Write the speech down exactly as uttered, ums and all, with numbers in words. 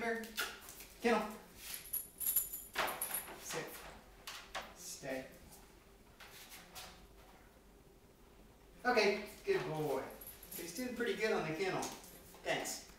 Come here. Get on. Sit. Stay. Okay, good boy. He's doing pretty good on the kennel. Thanks.